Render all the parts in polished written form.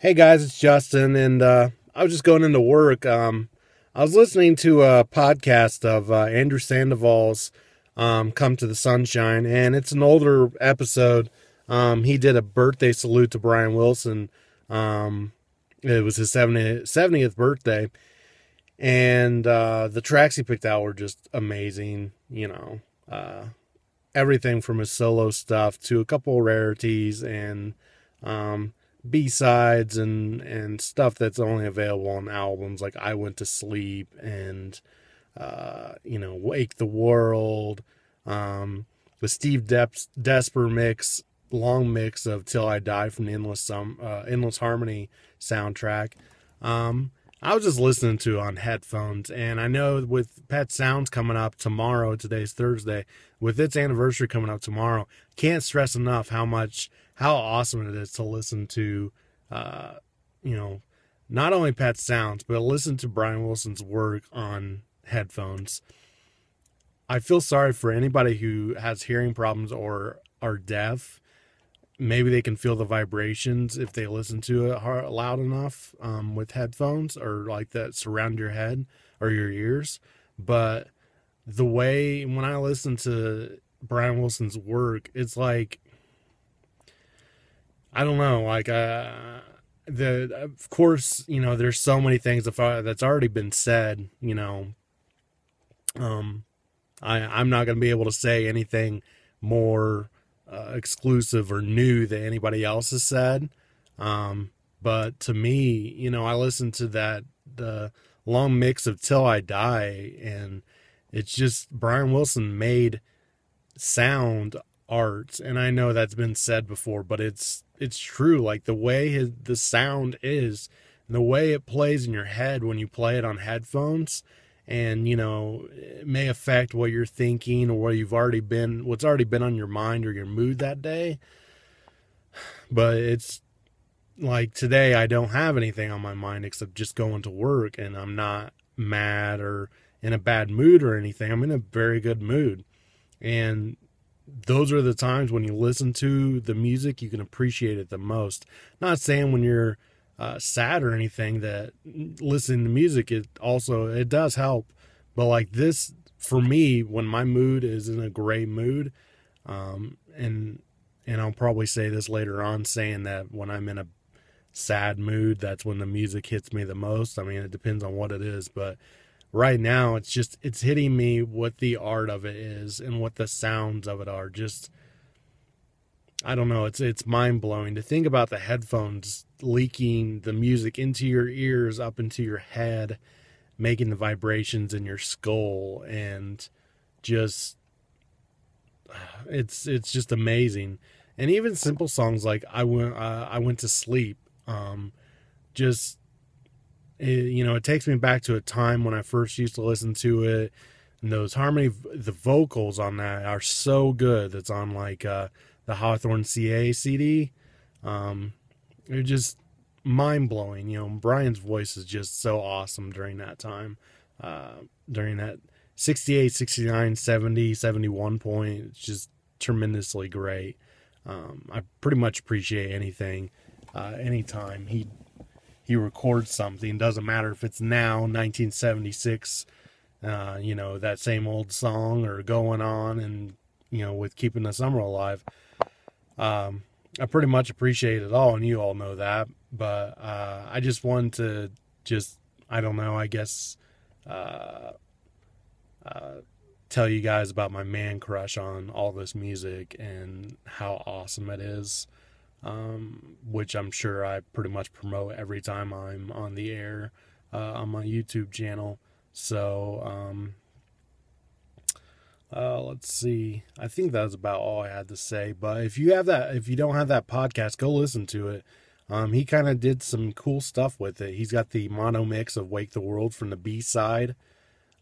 Hey guys, it's Justin, and I was just going into work. I was listening to a podcast of Andrew Sandoval's Come to the Sunshine, and it's an older episode. He did a birthday salute to Brian Wilson. It was his 70th birthday, and the tracks he picked out were just amazing, you know. Everything from his solo stuff to a couple of rarities and B-sides and stuff that's only available on albums like I Went to Sleep and, you know, Wake the World, the Steve Desper long mix of Till I Die from the Endless Harmony soundtrack. I was just listening to on headphones, and I know with Pet Sounds coming up tomorrow, today's Thursday, with its anniversary coming up tomorrow, can't stress enough how awesome it is to listen to, you know, not only Pet Sounds, but listen to Brian Wilson's work on headphones. I feel sorry for anybody who has hearing problems or are deaf. Maybe they can feel the vibrations if they listen to it loud enough with headphones or like that surround your head or your ears. But the way when I listen to Brian Wilson's work, it's like, I don't know, like of course, you know, there's so many things that's already been said, you know. I'm not going to be able to say anything more exclusive or new that anybody else has said. But to me, you know, I listened to the long mix of Till I Die, and it's just Brian Wilson made sound art. And I know that's been said before, but it's true. Like the way the sound is and the way it plays in your head when you play it on headphones, and, you know, it may affect what you're thinking or what's already been on your mind or your mood that day. But it's like today I don't have anything on my mind except just going to work, and I'm not mad or in a bad mood or anything. I'm in a very good mood. And those are the times when you listen to the music, you can appreciate it the most. Not saying when you're sad or anything that listening to music, it does help. But like this, for me, when my mood is in a gray mood, and I'll probably say this later on, saying that when I'm in a sad mood, that's when the music hits me the most. I mean, it depends on what it is, but right now it's hitting me what the art of it is and what the sounds of it are. Just, I don't know, it's mind-blowing to think about the headphones leaking the music into your ears, up into your head, making the vibrations in your skull, and just, it's just amazing. And even simple songs like I went to Sleep, you know, it takes me back to a time when I first used to listen to it. And those harmony, the vocals on that are so good. That's on like the Hawthorne CA CD. They're just mind-blowing. You know, Brian's voice is just so awesome during that time. During that 68, 69, 70, 71 point, it's just tremendously great. I pretty much appreciate anything, anytime he records something. Doesn't matter if it's now, 1976, you know, that same old song, or Going On, and, you know, with Keeping the Summer Alive. I pretty much appreciate it all, and you all know that, but I just wanted to I don't know, I guess, tell you guys about my man crush on all this music and how awesome it is, which I'm sure I pretty much promote every time I'm on the air on my YouTube channel. So, let's see. I think that was about all I had to say. But if you don't have that podcast, go listen to it. He kind of did some cool stuff with it. He's got the mono mix of Wake the World from the B-side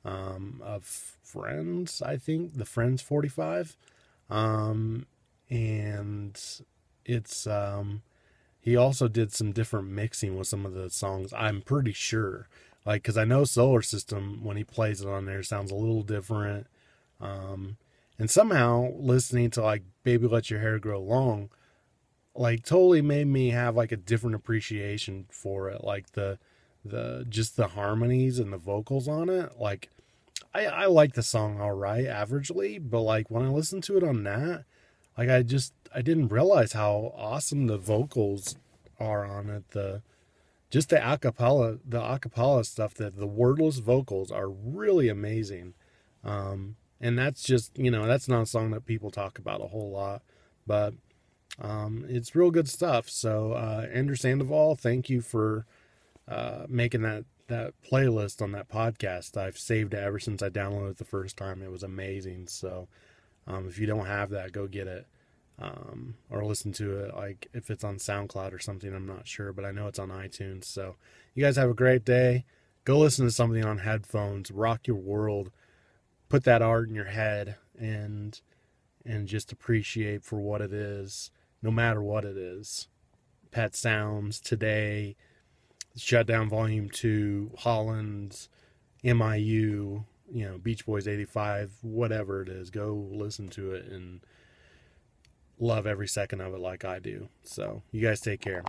of Friends, I think, the Friends 45. And it's he also did some different mixing with some of the songs, I'm pretty sure. Like, because I know Solar System, when he plays it on there, sounds a little different. And somehow listening to like Baby, Let Your Hair Grow Long, like totally made me have like a different appreciation for it. Like the just the harmonies and the vocals on it. Like I like the song all right, averagely, but like when I listened to it on that, like I didn't realize how awesome the vocals are on it. Just the acapella stuff, that the wordless vocals are really amazing. And that's just, you know, that's not a song that people talk about a whole lot, but it's real good stuff. So Andrew Sandoval, thank you for making that playlist on that podcast. I've saved it ever since I downloaded it the first time. It was amazing. So if you don't have that, go get it, or listen to it. Like if it's on SoundCloud or something, I'm not sure, but I know it's on iTunes. So you guys have a great day. Go listen to something on headphones, rock your world, put that art in your head, and just appreciate for what it is, no matter what it is. Pet Sounds, Today, Shutdown Volume 2, Holland, MIU, you know, Beach Boys 85, whatever it is, go listen to it and love every second of it like I do. So you guys take care.